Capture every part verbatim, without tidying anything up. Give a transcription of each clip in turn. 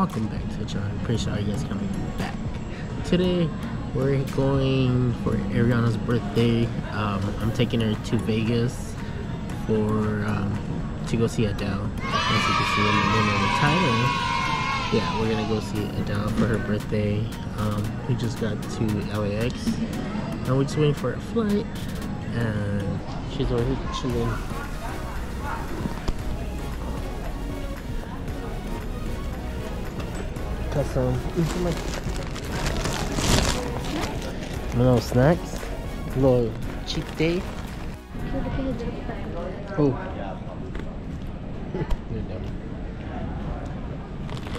Welcome back to the channel. I'm pretty sure you guys are coming back. Today we're going for Ariana's birthday. Um, I'm taking her to Vegas for um, to go see Adele. As you can see in the name of the title, yeah, we're gonna go see Adele for her birthday. Um, we just got to L A X, and we're just waiting for a flight. And she's already chilling. Got some little snacks, little cheat day. Oh,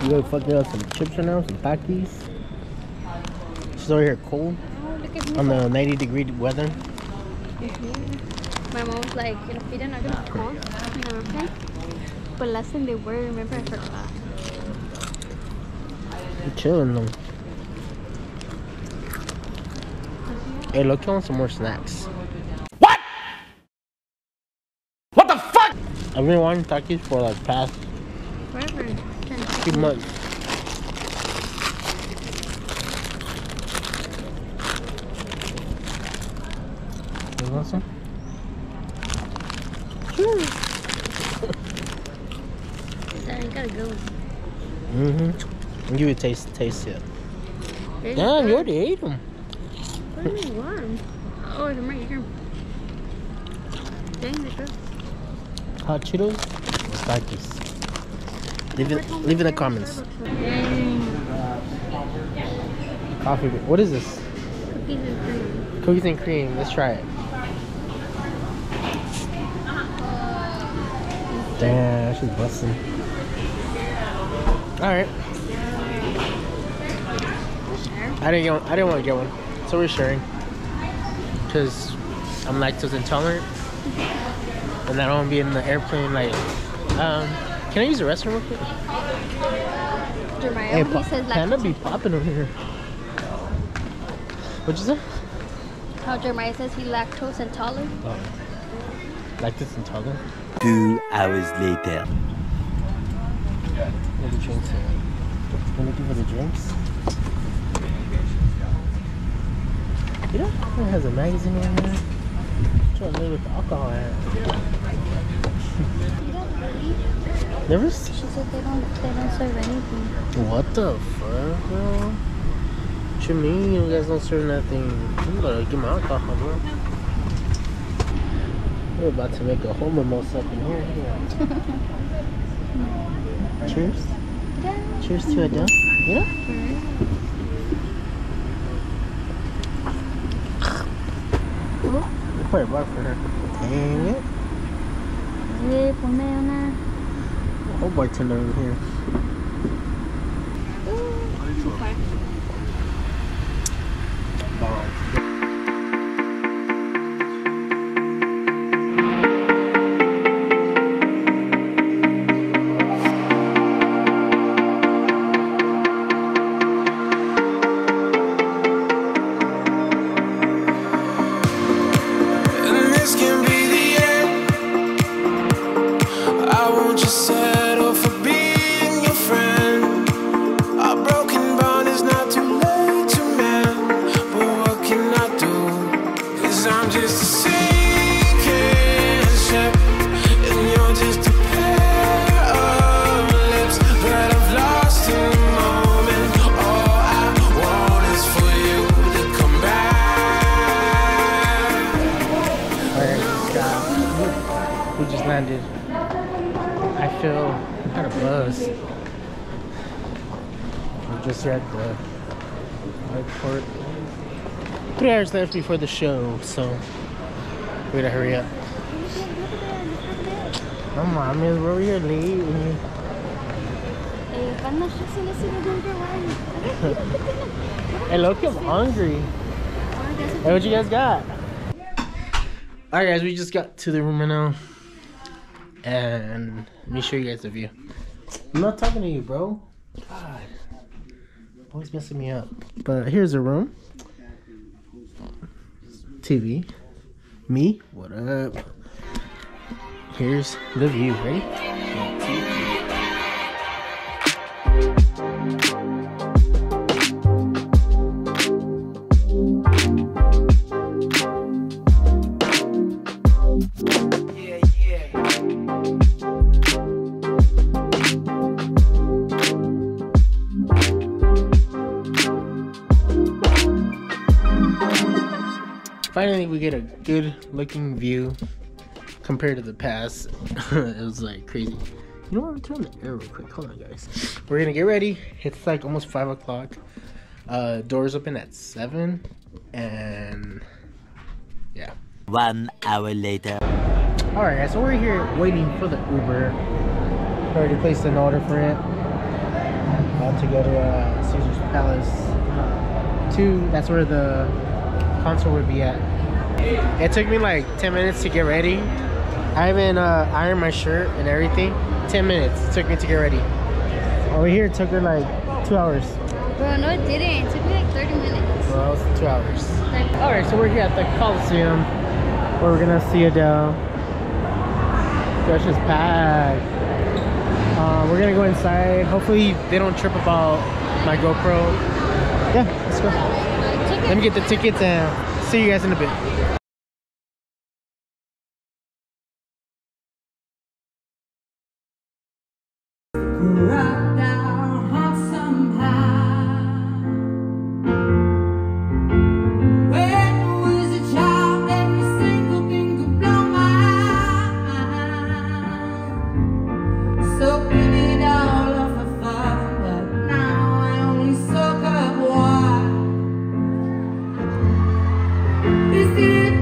you gonna fucking up some chips right now, some Takis. She's over here cold on the ninety degree weather. My mom's like, you know, feet are not gonna be cold. Okay. But last time they were, remember I forgot. I'm chilling them. Hey, look on some more snacks. What? What the fuck? I've been wanting Takis for like past forever. Two months. You want some? Sure. I gotta go. Mm-hmm. You would taste taste it. There's Damn, you already ate them. Really warm. Oh, they're right here. Dang, they're good. Hot Cheetos, Takis. Leave it. Leave in the comments. Dang. Coffee. What is this? Cookies and cream. Cookies and cream. Let's try it. Damn, she's busting. All right. I didn't get one. I didn't want to get one, so we're sharing. Cause I'm lactose intolerant, and I don't want to be in the airplane. Like, um, can I use the restroom real quick? Jermia, hey, he says Panda be popping over here. What'd you say? How Jermia says he lactose intolerant. Oh. Lactose intolerant. Two hours later. What are the drinks here? We're looking for the drinks. You know, it has a magazine right here. I'm trying to live with the alcohol at. Never? She said they don't, they don't serve anything. What the fuck, bro? What you mean you guys don't serve nothing? I'm gonna get my alcohol, bro. We're about to make a whole mimosa up in here. Cheers. Yeah. Cheers to Adele. You know? Mm-hmm. Quite a bar for her. Dang it. A whole bartender over here. Ooh, okay. I feel kind of buzzed. I'm just here at the airport. Three hours left before the show, so we gotta hurry up. Come on, man, we're here late. Hey, look, I'm hungry. Hey, what you guys got? Alright, guys, we just got to the room right now. And let me show you guys the view. I'm not talking to you, bro. God, always messing me up. But here's the room. T V. Me. What up? Here's the view. Ready? Finally, we get a good looking view compared to the past. It was like crazy. You know what? I'm turning the air real quick. Hold on, guys. We're gonna get ready. It's like almost five o'clock. Uh, doors open at seven, and yeah. One hour later. All right, guys. So we're here waiting for the Uber. I already placed an order for it. About to go to uh, Caesar's Palace two. That's where the concert would be at. It took me like ten minutes to get ready. I even uh, ironed my shirt and everything. ten minutes it took me to get ready. Over here it took her like two hours. Bro, no it didn't. It took me like thirty minutes. Well, it was two hours. Alright, so we're here at the Coliseum where we're gonna see Adele. Fresh is packed. Uh, we're gonna go inside. Hopefully they don't trip about my GoPro. Yeah, let's go. Let me get the tickets and see you guys in a bit. Thank you.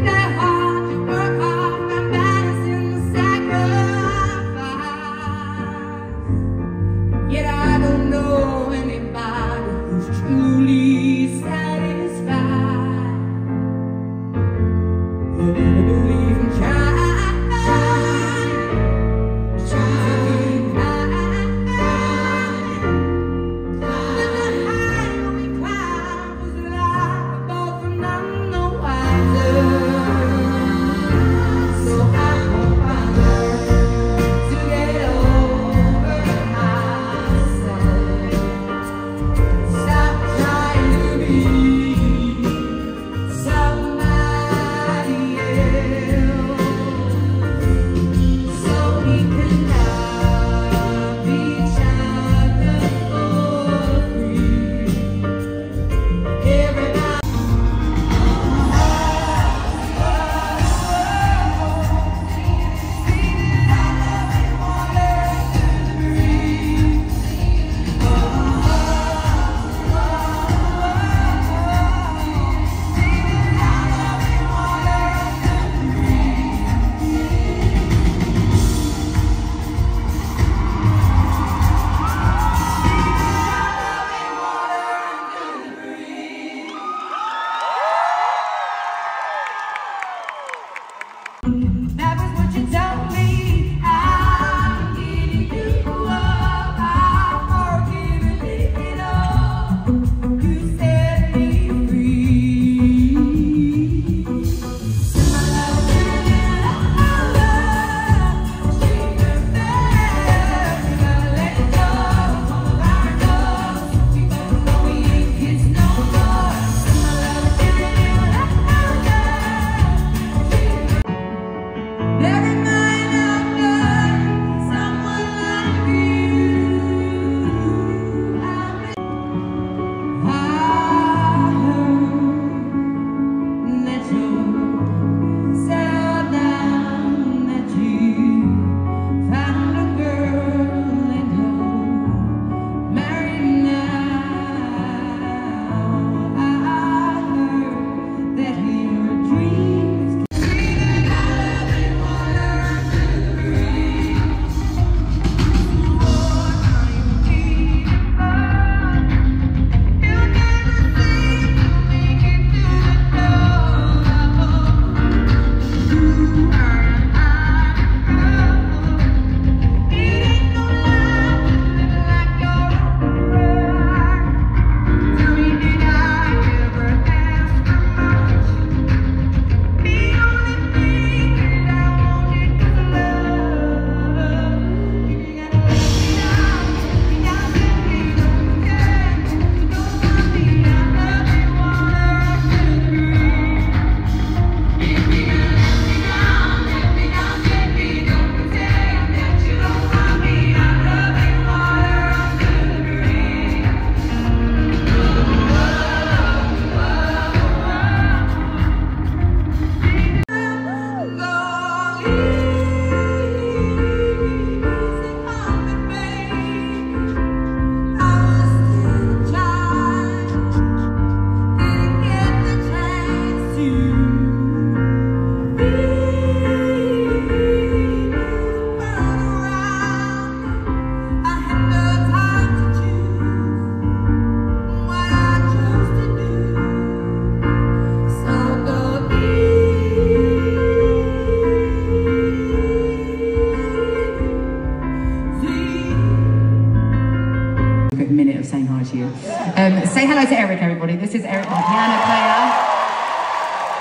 Um, say hello to Eric, everybody. This is Eric, my piano player.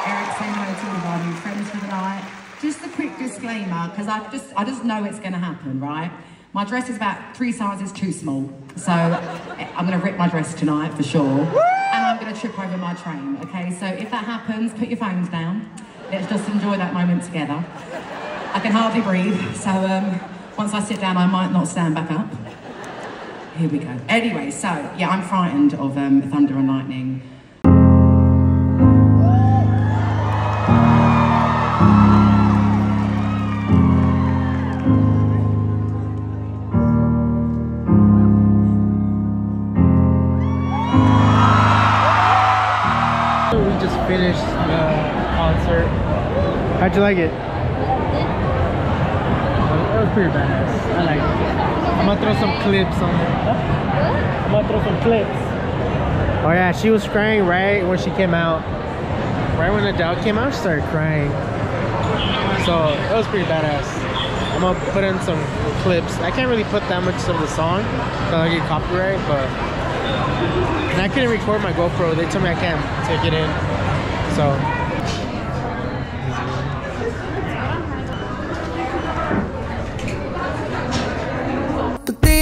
Eric, say hello to all of our new friends for the night. Just a quick disclaimer, because I just, I just know it's going to happen, right? My dress is about three sizes too small, so I'm going to rip my dress tonight for sure. And I'm going to trip over my train, okay? So if that happens, put your phones down. Let's just enjoy that moment together. I can hardly breathe, so um, once I sit down, I might not stand back up. Here we go. Anyway, so, yeah, I'm frightened of um, thunder and lightning. We just finished the concert. How'd you like it? It was pretty badass. I liked it. I'm gonna throw some clips on her. Huh? I'm gonna throw some clips. Oh yeah, she was crying right when she came out. Right when Adele came out, she started crying. So it was pretty badass. I'm gonna put in some clips. I can't really put that much of the song, so I get copyright, but... And I couldn't record my GoPro. They told me I can't take it in, so...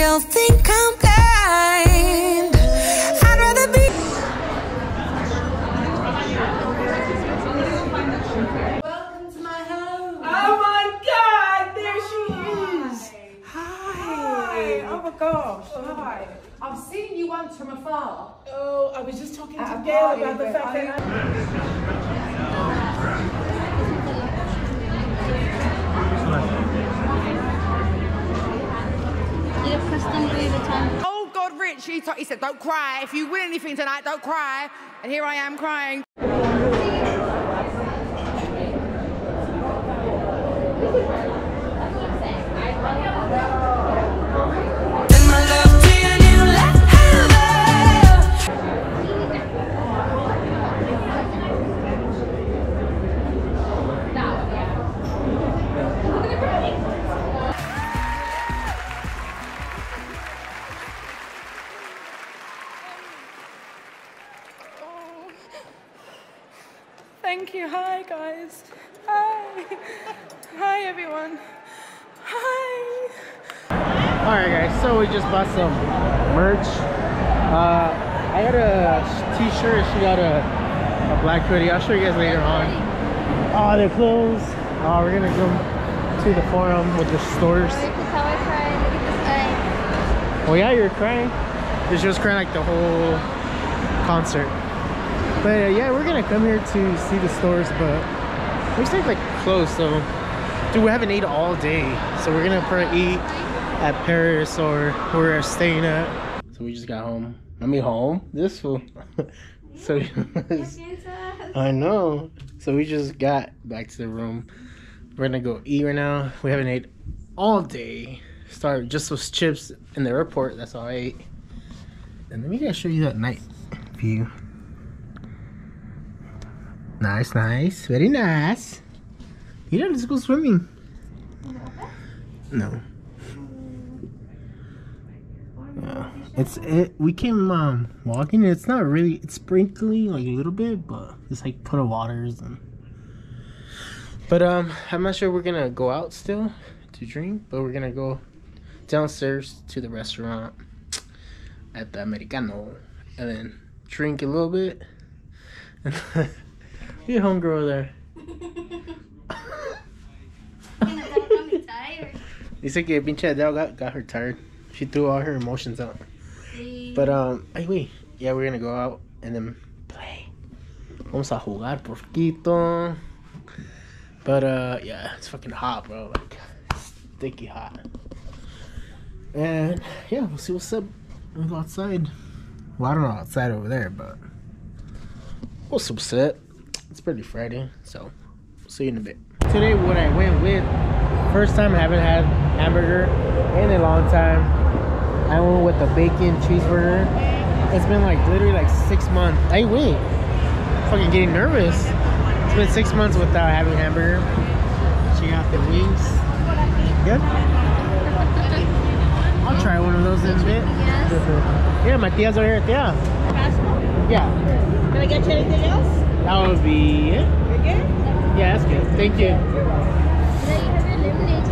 Don't think I'm blind. I'd rather be. Welcome to my home. Oh my God, there she is. Hi. Hi. Oh my gosh. Hi. I've seen you once from afar. Oh, I was just talking At to Gail about the fact that. I... Oh God, Rich, he, he said, don't cry. If you win anything tonight, don't cry. And here I am crying. Thank you. Hi, guys. Hi. Hi, everyone. Hi. All right, guys. So we just bought some merch. Uh, I got a T-shirt. She got a, a black hoodie. I'll show you guys later on. Oh, they're closed. Oh, we're gonna go to the forum with the stores. Look at how I cried. Look at this guy. Oh yeah, you're crying. She was crying like the whole concert. But uh, yeah, we're gonna come here to see the stores, but we stayed like close, so dude, we haven't eaten all day, so we're gonna probably eat at Paris or where we're staying at. So we just got home. I mean home. This fool. So I know. So we just got back to the room. We're gonna go eat right now. We haven't ate all day. Started just those chips in the airport. That's all I ate. And let me guys show you that night view. Nice, nice, very nice. You don't just go swimming. No. Yeah. It's it. We came um, walking. And it's not really. It's sprinkling like a little bit, but it's like puddle waters and. But um, I'm not sure we're gonna go out still to drink, but we're gonna go downstairs to the restaurant at the Americano and then drink a little bit. And you homegirl there. Dice que pinche Adele got, got her tired. She threw all her emotions out. But um, ay wey, yeah, we're gonna go out and then play. Vamos a jugar por poquito. But uh, yeah, it's fucking hot, bro. Like sticky hot. And yeah, we'll see what's up. We'll go outside. Well, I don't know outside over there, but we'll see what's up. It's pretty Friday, so see you in a bit. Today, what I went with, first time I haven't had hamburger in a long time. I went with the bacon cheeseburger. It's been like literally like six months. I wait, I'm fucking getting nervous. It's been six months without having hamburger. Check out the wings. Good. try one of those in a bit. Yeah, my tias are here. Tia. Yeah. Can I get you anything else? That would be it. You're good? Yeah, that's good. Thank you. You're welcome. You have your lemonade.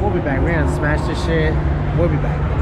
We'll be back. We're gonna smash this shit. We'll be back.